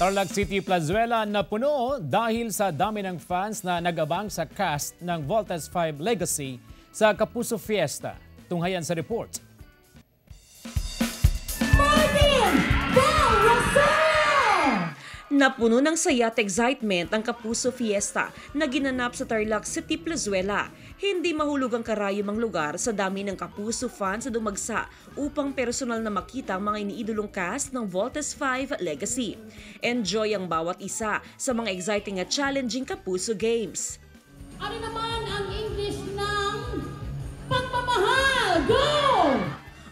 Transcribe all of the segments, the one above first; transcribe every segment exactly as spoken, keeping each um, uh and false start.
Tarlac City, Plazuela na puno dahil sa dami ng fans na nag-abang sa cast ng Voltes V Legacy sa Kapuso Fiesta. Tunghayan sa report. Martin del Rosario! Napuno ng saya at excitement ang Kapuso Fiesta na ginanap sa Tarlac City, Plazuela. Hindi mahulog ang karayom ang lugar sa dami ng Kapuso fans sa dumagsa upang personal na makita ang mga iniidolong cast ng Voltes V Legacy. Enjoy ang bawat isa sa mga exciting at challenging Kapuso Games. Ano naman ang English ng pagmamahal? Go!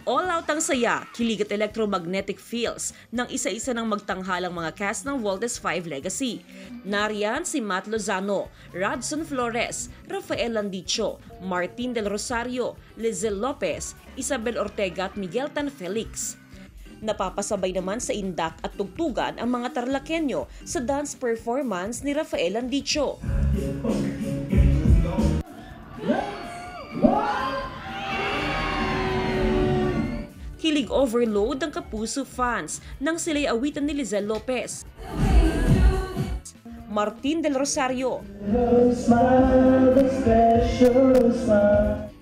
All-out ang saya, kilig at electromagnetic fields ng isa-isa ng magtanghalang mga cast ng Voltes V Legacy. Nariyan si Matt Lozano, Radson Flores, Rafael Landicho, Martin del Rosario, Lizel Lopez, Isabel Ortega at Miguel Tanfelix. Napapasabay naman sa indak at tugtugan ang mga Tarlakenyo sa dance performance ni Rafael Landicho. Kilig overload ang Kapuso fans nang sila'y awitan ni Lizel Lopez, Martin del Rosario,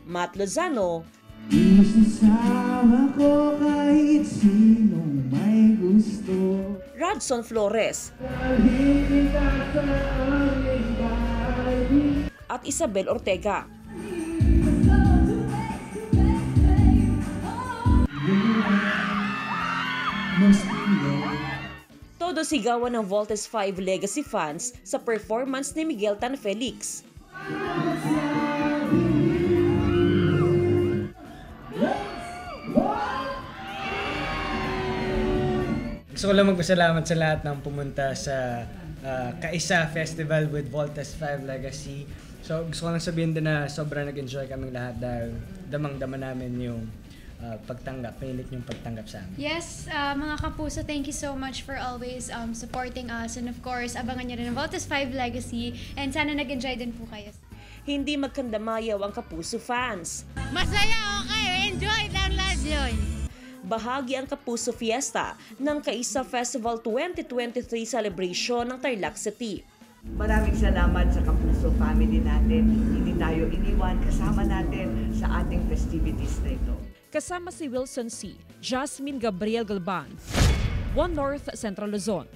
Matt Lozano, Radson Flores, at Isabel Ortega. Todo sigawan ng Voltes V Legacy fans sa performance ni Miguel Tanfelix. Gusto ko lang magpasalamat sa lahat ng pumunta sa uh, Kaisa Festival with Voltes V Legacy. So gusto ko lang sabihin din na sobrang nag-enjoy kaming lahat dahil damang-dama namin yung Uh, pagtanggap, pilit yung pagtanggap sa amin. Yes, uh, mga Kapuso, thank you so much for always um, supporting us. And of course, abangan nyo rin ang Voltes V Legacy. And sana nag-enjoy din po kayo. Hindi magkandamayaw ang Kapuso fans. Masaya, okay. Enjoy lang lahat yun. Bahagi ang Kapuso Fiesta ng Kaisa Festival twenty twenty-three celebration ng Tarlac City. Maraming salamat sa Kapuso family natin. Hindi tayo iniwan, kasama natin sa ating festivities na ito. Kasama si Wilson C., Jasmin Gabriel-Galban, One North Central Luzon.